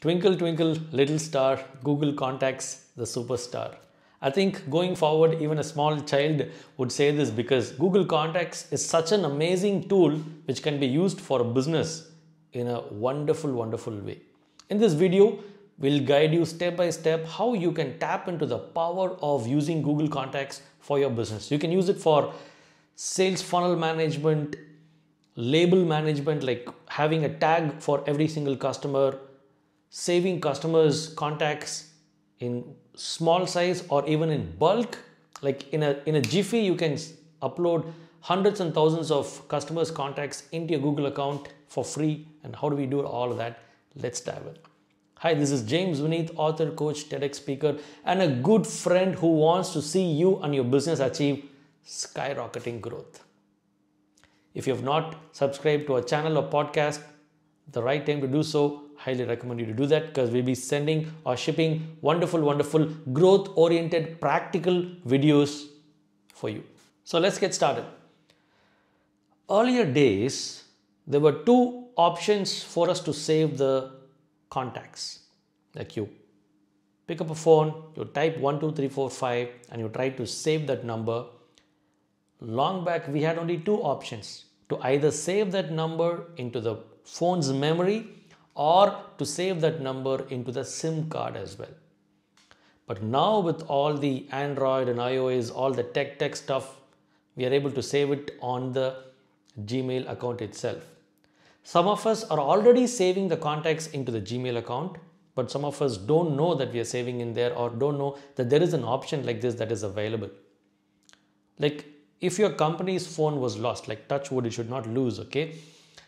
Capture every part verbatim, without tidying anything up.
Twinkle, Twinkle, Little Star, Google Contacts, the superstar. I think going forward, even a small child would say this because Google Contacts is such an amazing tool which can be used for business in a wonderful, wonderful way. In this video, we'll guide you step by step how you can tap into the power of using Google Contacts for your business. You can use it for sales funnel management, label management, like having a tag for every single customer, saving customers' contacts in small size or even in bulk. Like in a, in a jiffy, you can upload hundreds and thousands of customers' contacts into your Google account for free. And how do we do all of that? Let's dive in. Hi, this is James Vineeth, author, coach, TEDx speaker, and a good friend who wants to see you and your business achieve skyrocketing growth. If you have not subscribed to our channel or podcast, the right time to do so. Highly recommend you to do that because we'll be sending or shipping wonderful, wonderful growth oriented practical videos for you. So let's get started. Earlier days, there were two options for us to save the contacts. Like you pick up a phone, you type one two three four five and you try to save that number. Long back, we had only two options: to either save that number into the phone's memory or to save that number into the SIM card as well. But now with all the Android and iOS, all the tech tech stuff, we are able to save it on the Gmail account itself. Some of us are already saving the contacts into the Gmail account, but some of us don't know that we are saving in there or don't know that there is an option like this that is available. Like if your company's phone was lost, like touch wood, it should not lose, okay?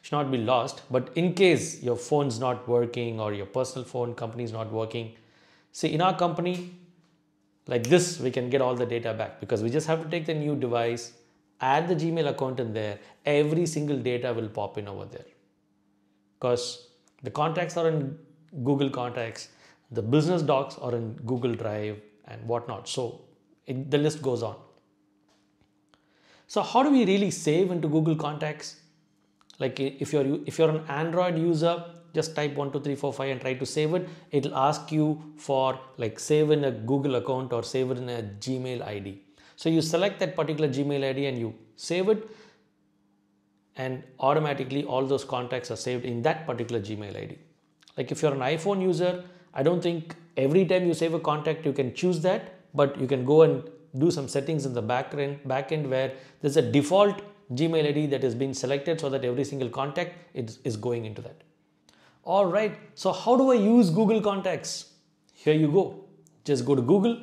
Should not be lost, but in case your phone's not working or your personal phone company's not working, see, in our company like this, we can get all the data back because we just have to take the new device, add the Gmail account in there. Every single data will pop in over there because the contacts are in Google Contacts, the business docs are in Google Drive and whatnot. So it, the list goes on. So how do we really save into Google Contacts? Like if you're, if you're an Android user, just type one two three four five and try to save it. It'll ask you for like save in a Google account or save it in a Gmail I D. So you select that particular Gmail I D and you save it. And automatically all those contacts are saved in that particular Gmail I D. Like if you're an iPhone user, I don't think every time you save a contact, you can choose that, but you can go and do some settings in the back end, back end where there's a default Gmail I D that has been selected so that every single contact is, is going into that. All right. So how do I use Google Contacts? Here you go. Just go to Google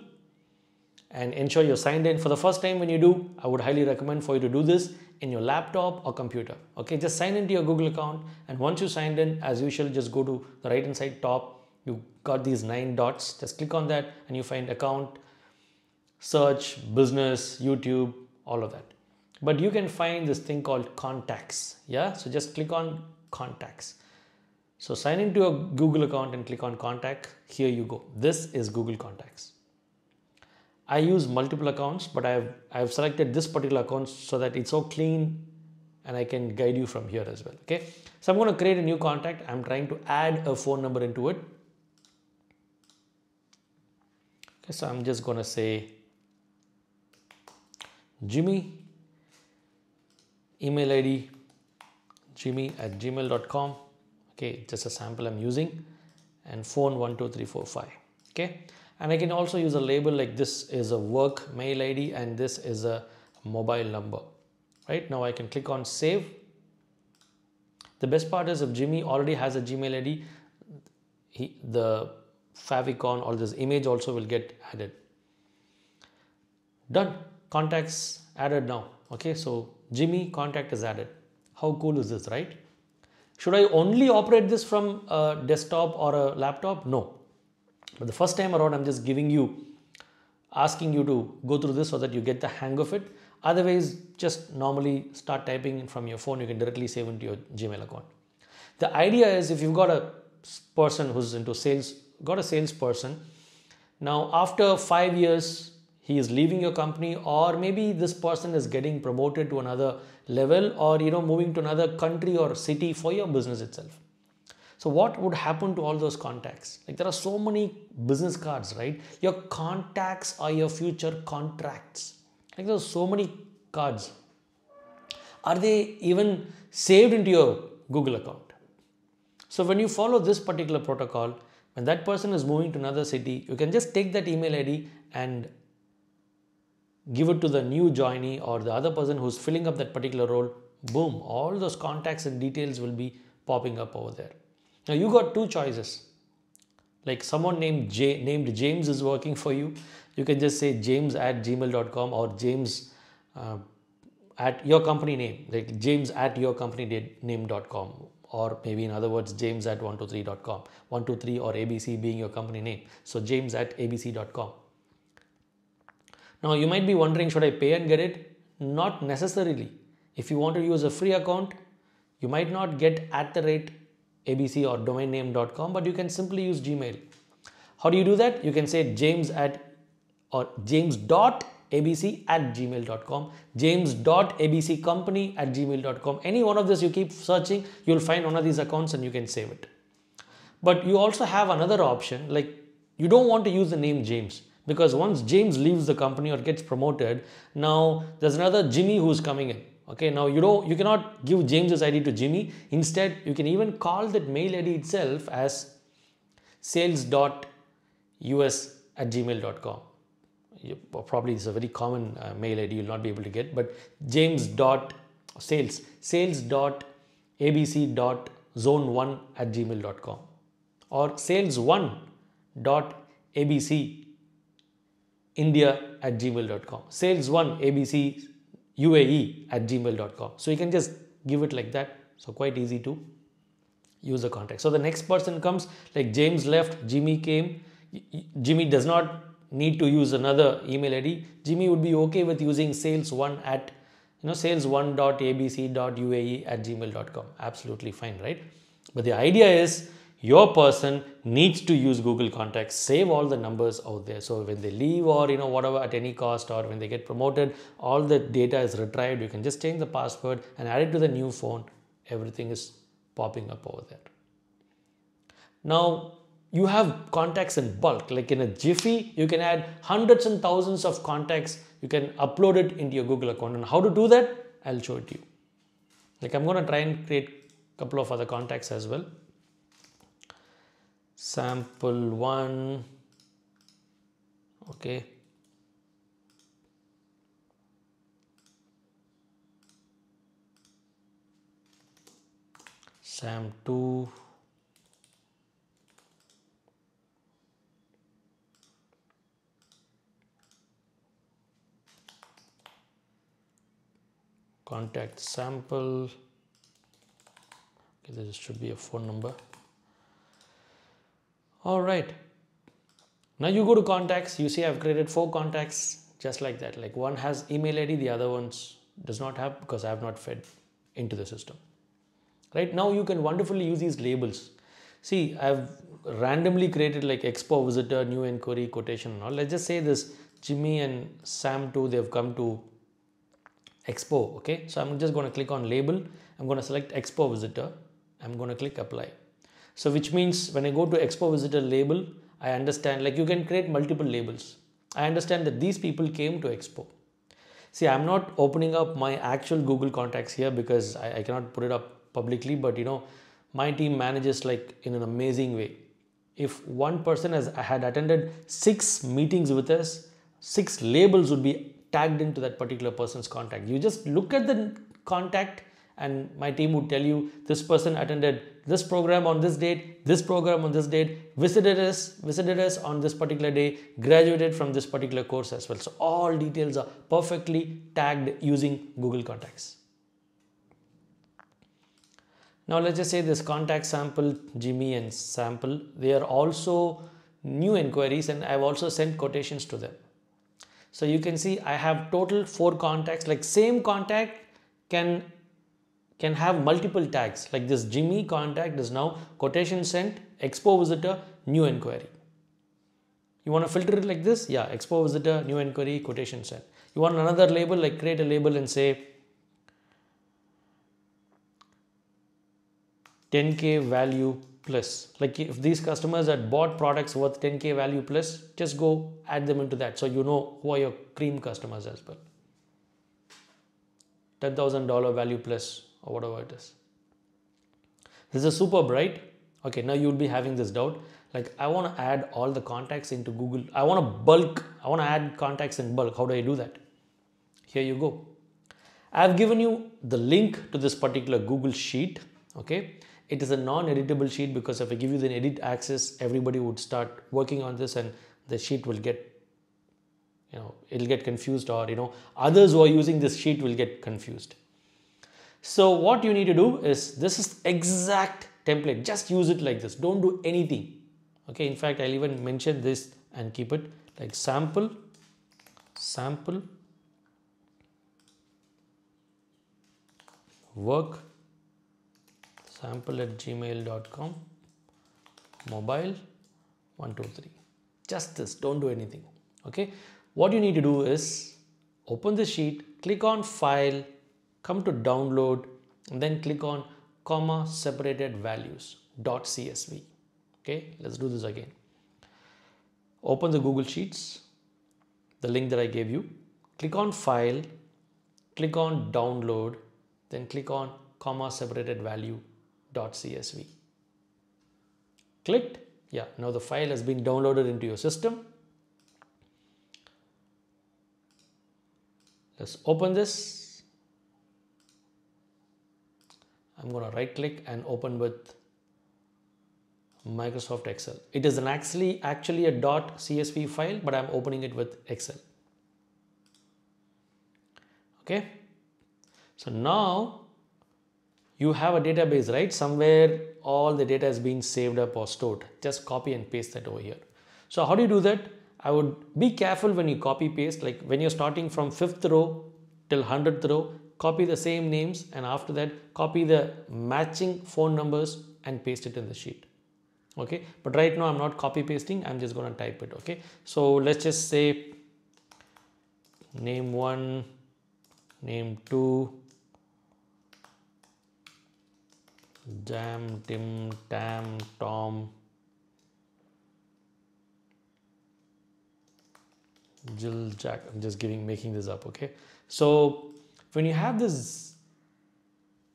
and ensure you're signed in for the first time. When you do, I would highly recommend for you to do this in your laptop or computer. Okay. Just sign into your Google account. And once you signed in, as usual, just go to the right hand side top. You got these nine dots. Just click on that and you find account, search, business, YouTube, all of that. But you can find this thing called contacts. Yeah. So just click on contacts. So sign into your Google account and click on contact. Here you go. This is Google Contacts. I use multiple accounts, but I've, I've selected this particular account so that it's so clean and I can guide you from here as well. Okay. So I'm going to create a new contact. I'm trying to add a phone number into it. Okay. So I'm just going to say Jimmy. Email I D jimmy at gmail dot com. Okay, just a sample I'm using, and phone one two three four five. Okay, and I can also use a label like this is a work mail I D and this is a mobile number. Right now I can click on save. The best part is if Jimmy already has a Gmail I D, he, the favicon or this image also will get added. Done. Contacts added now. Okay, so Jimmy contact is added. How cool is this, right? Should I only operate this from a desktop or a laptop? No. But the first time around, I'm just giving you, asking you to go through this so that you get the hang of it. Otherwise, just normally start typing from your phone. You can directly save into your Gmail account. The idea is if you've got a person who's into sales, got a salesperson. Now, after five years, he is leaving your company, or maybe this person is getting promoted to another level or, you know, moving to another country or city for your business itself. So what would happen to all those contacts? Like, there are so many business cards, right? Your contacts are your future contracts. Like, there are so many cards. Are they even saved into your Google account? So when you follow this particular protocol, when that person is moving to another city, you can just take that email I D and give it to the new joinee or the other person who's filling up that particular role. Boom, all those contacts and details will be popping up over there. Now you got two choices. Like, someone named J, named James is working for you. You can just say james at gmail dot com or James uh, at your company name, like james at your company name dot com, or maybe in other words, james at one two three dot com, one two three or A B C being your company name. So james at A B C dot com. Now you might be wondering, should I pay and get it? Not necessarily. If you want to use a free account, you might not get at the rate abc or domain name dot com, but you can simply use Gmail. How do you do that? You can say james at or james dot abc at gmail dot com, james dot abc company at gmail dot com. Any one of this you keep searching, you'll find one of these accounts and you can save it. But you also have another option, like you don't want to use the name James, because once James leaves the company or gets promoted, now there's another Jimmy who's coming in. Okay, now you don't, you cannot give James's I D to Jimmy. Instead, you can even call that mail I D itself as sales dot us at gmail dot com. You, probably it's a very common uh, mail I D you'll not be able to get, but james dot sales, sales dot abc dot zone one at gmail dot com or sales one dot abc india at gmail dot com, sales one abc U A E at gmail dot com. So you can just give it like that. So quite easy to use the contact. So the next person comes, like James left, Jimmy came. Jimmy does not need to use another email I D. Jimmy would be okay with using sales one at, you know, sales one dot abc dot U A E at gmail dot com. Absolutely fine, right? But the idea is your person needs to use Google Contacts, save all the numbers out there. So when they leave or, you know, whatever, at any cost, or when they get promoted, all the data is retrieved. You can just change the password and add it to the new phone. Everything is popping up over there. Now you have contacts in bulk, like in a jiffy, you can add hundreds and thousands of contacts. You can upload it into your Google account. And how to do that, I'll show it to you. Like, I'm going to try and create a couple of other contacts as well. Sample one, okay. Sam two, contact sample. Okay, this should be a phone number. All right, now you go to contacts, you see I've created four contacts just like that. Like, one has email I D, the other ones does not have because I have not fed into the system. Right now you can wonderfully use these labels. See, I've randomly created like expo visitor, new inquiry, quotation and all. Let's just say this Jimmy and Sam too, they've come to expo. Okay, so I'm just going to click on label. I'm going to select expo visitor. I'm going to click apply. So which means when I go to expo visitor label, I understand, like, you can create multiple labels. I understand that these people came to expo. See, I'm not opening up my actual Google contacts here because I, I cannot put it up publicly, but you know, my team manages like in an amazing way. If one person has had attended six meetings with us, six labels would be tagged into that particular person's contact. You just look at the contact and my team would tell you this person attended this program on this date, this program on this date, visited us, visited us on this particular day, graduated from this particular course as well. So all details are perfectly tagged using Google Contacts. Now let's just say this contact sample, Jimmy and sample, they are also new inquiries and I've also sent quotations to them. So you can see I have total four contacts, like same contact can can have multiple tags. Like this Jimmy contact is now quotation sent, expo visitor, new inquiry. You want to filter it like this? Yeah, expo visitor, new inquiry, quotation sent. You want another label, like create a label and say ten K value plus. Like if these customers had bought products worth ten K value plus, just go add them into that. So you know who are your cream customers as well. ten thousand dollar value plus or whatever it is. This is superb, right? Okay, now you'll be having this doubt. Like I want to add all the contacts into Google. I want to bulk. I want to add contacts in bulk. How do I do that? Here you go. I've given you the link to this particular Google sheet. Okay. It is a non-editable sheet because if I give you the edit access, everybody would start working on this and the sheet will get, you know, it'll get confused, or, you know, others who are using this sheet will get confused. So what you need to do is, this is exact template. Just use it like this. Don't do anything. Okay. In fact, I'll even mention this and keep it like sample, sample, work, sample at gmail dot com, mobile, one two three. Just this, don't do anything. Okay. What you need to do is open the sheet, click on file, come to download, and then click on comma separated values dot C S V. Okay. Let's do this again. Open the Google Sheets, the link that I gave you, click on file, click on download, then click on comma separated value dot C S V. Clicked. Yeah. Now the file has been downloaded into your system. Let's open this. I'm going to right click and open with Microsoft Excel. It is an actually, actually a dot C S V file, but I'm opening it with Excel. Okay. So now you have a database, right? Somewhere all the data has been saved up or stored. Just copy and paste that over here. So how do you do that? I would be careful when you copy paste, like when you're starting from fifth row till hundredth row, copy the same names, and after that copy the matching phone numbers and paste it in the sheet. Okay. But right now I'm not copy pasting. I'm just going to type it. Okay. So let's just say name one, name two, Jam, Tim, Tam, Tom, Jill, Jack. I'm just giving, making this up. Okay. So when you have this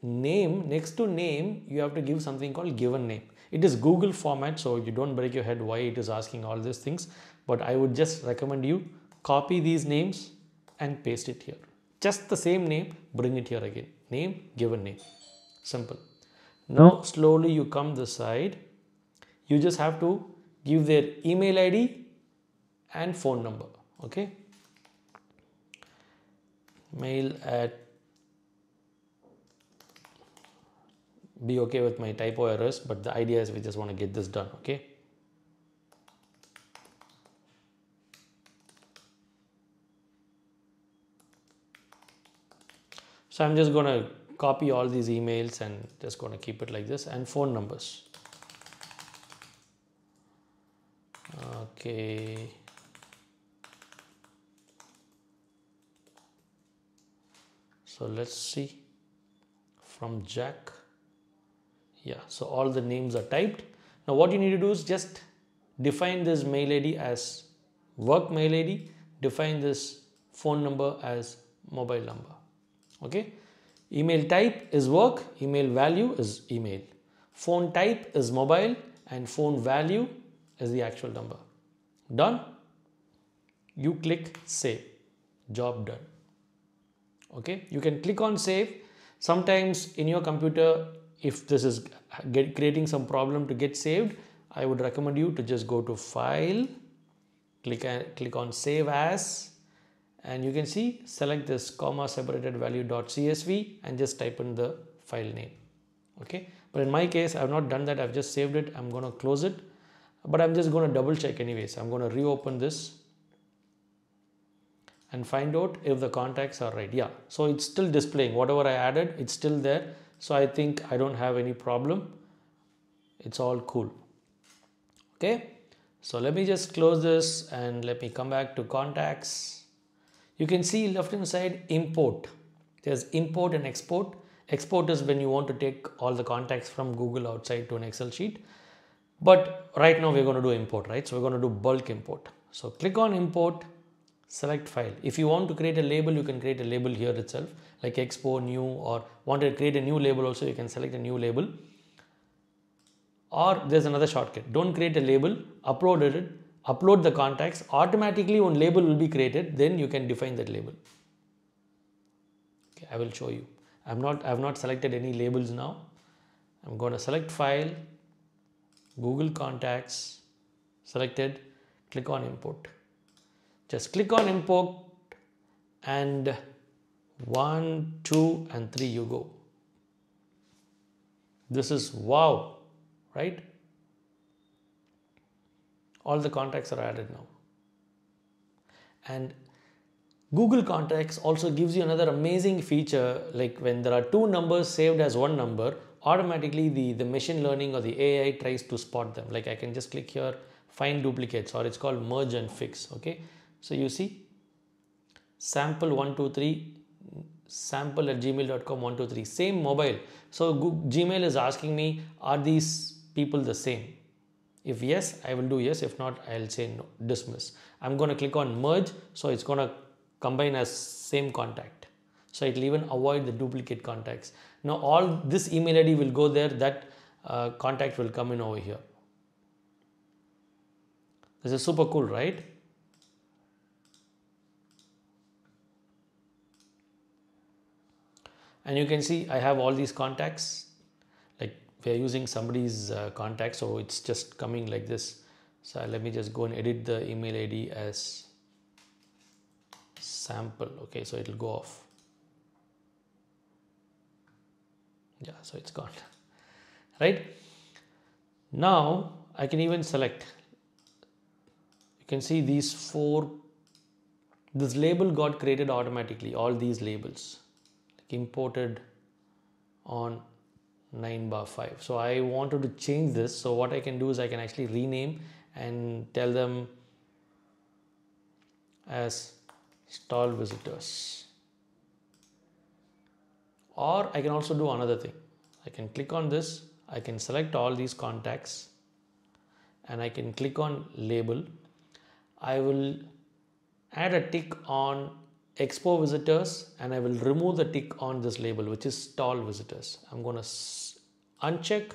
name next to name, you have to give something called given name. It is Google format, so you don't break your head why it is asking all these things. But I would just recommend you copy these names and paste it here. Just the same name, bring it here again. Name, given name. Simple. Now slowly you come this side, you just have to give their email I D and phone number. Okay. Mail at, be okay with my typo errors, but the idea is we just want to get this done. Okay. So I'm just going to copy all these emails and just going to keep it like this, and phone numbers. Okay. So let's see, from Jack. Yeah. So all the names are typed. Now what you need to do is just define this mail I D as work mail I D, define this phone number as mobile number. Okay. Email type is work, email value is email. Phone type is mobile, and phone value is the actual number. Done. You click save. Job done. Okay. You can click on save. Sometimes in your computer, if this is get, creating some problem to get saved, I would recommend you to just go to file, click, click on save as. And you can see, select this comma separated value dot C S V and just type in the file name. Okay. But in my case, I've not done that. I've just saved it. I'm going to close it, but I'm just going to double check anyways. I'm going to reopen this and find out if the contacts are right. Yeah. So it's still displaying whatever I added. It's still there. So I think I don't have any problem. It's all cool. Okay. So let me just close this and let me come back to contacts. You can see left hand side import. There's import and export. Export is when you want to take all the contacts from Google outside to an Excel sheet. But right now we're going to do import, right? So we're going to do bulk import. So click on import, select file. If you want to create a label, you can create a label here itself, like expo, new, or want to create a new label also, you can select a new label. Or there's another shortcut. Don't create a label, upload it, upload the contacts. Automatically one label will be created, then you can define that label. Okay, I will show you. I'm not, I've not selected any labels now. I'm going to select file, Google Contacts, selected, click on import. Just click on import and one, two, and three you go. This is wow, right? All the contacts are added now. And Google Contacts also gives you another amazing feature, like when there are two numbers saved as one number, automatically the, the machine learning or the A I tries to spot them. Like I can just click here, find duplicates, or it's called merge and fix. Okay. So you see sample one two three, sample at gmail dot com one two three, same mobile. So Google, Gmail is asking me, are these people the same? If yes, I will do yes. If not, I'll say no, dismiss. I'm going to click on merge. So it's going to combine as same contact. So it will even avoid the duplicate contacts. Now all this email I D will go there, that uh, contact will come in over here. This is super cool, right? And you can see I have all these contacts, like we are using somebody's uh, contact. So it's just coming like this. So let me just go and edit the email I D as sample. Okay, so it will go off. Yeah, so it's gone, right? Now I can even select, you can see these four, this label got created automatically, all these labels, like imported on nine bar five. So I wanted to change this. So what I can do is I can actually rename and tell them as stall visitors. Or I can also do another thing. I can click on this. I can select all these contacts and I can click on label. I will add a tick on expo visitors and I will remove the tick on this label, which is stall visitors. I'm going to uncheck.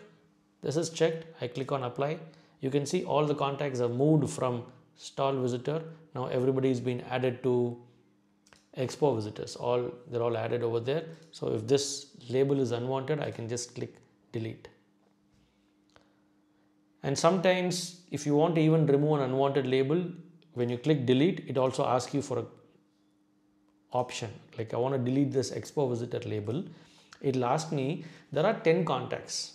This is checked. I click on apply. You can see all the contacts are moved from stall visitor. Now everybody is being added to expo visitors, all they're all added over there. So if this label is unwanted, I can just click delete. And sometimes if you want to even remove an unwanted label, when you click delete, it also asks you for an option. Like I want to delete this expo visitor label. It'll ask me, there are ten contacts.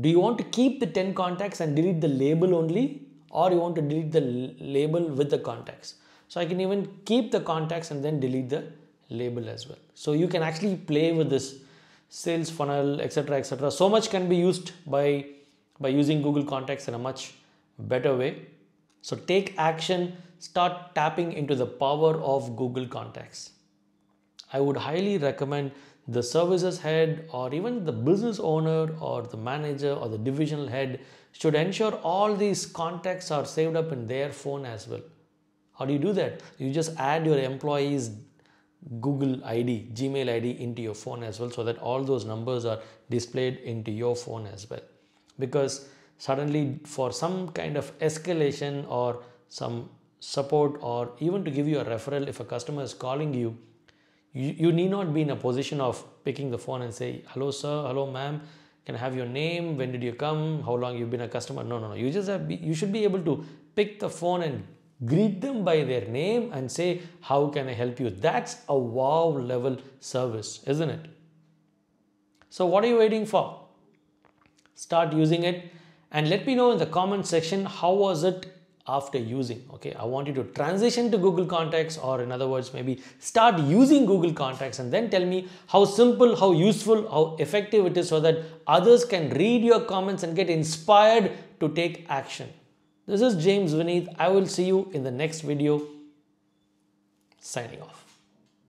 Do you want to keep the ten contacts and delete the label only, or you want to delete the label with the contacts? So I can even keep the contacts and then delete the label as well. So you can actually play with this sales funnel, et cetera, et cetera. So much can be used by, by using Google Contacts in a much better way. So take action, start tapping into the power of Google Contacts. I would highly recommend the services head or even the business owner or the manager or the divisional head should ensure all these contacts are saved up in their phone as well. How do you do that? You just add your employee's Google I D, Gmail I D into your phone as well, so that all those numbers are displayed into your phone as well. Because suddenly for some kind of escalation or some support or even to give you a referral, if a customer is calling you, you, you need not be in a position of picking the phone and say, hello sir, hello ma'am, can I have your name? When did you come? How long you've been a customer? No, no, no. You just have, you should be able to pick the phone and greet them by their name and say, how can I help you? That's a wow level service, isn't it? So what are you waiting for? Start using it and let me know in the comment section, how was it after using? Okay, I want you to transition to Google Contacts, or in other words, maybe start using Google Contacts and then tell me how simple, how useful, how effective it is, so that others can read your comments and get inspired to take action. This is James Vineeth. I will see you in the next video. Signing off.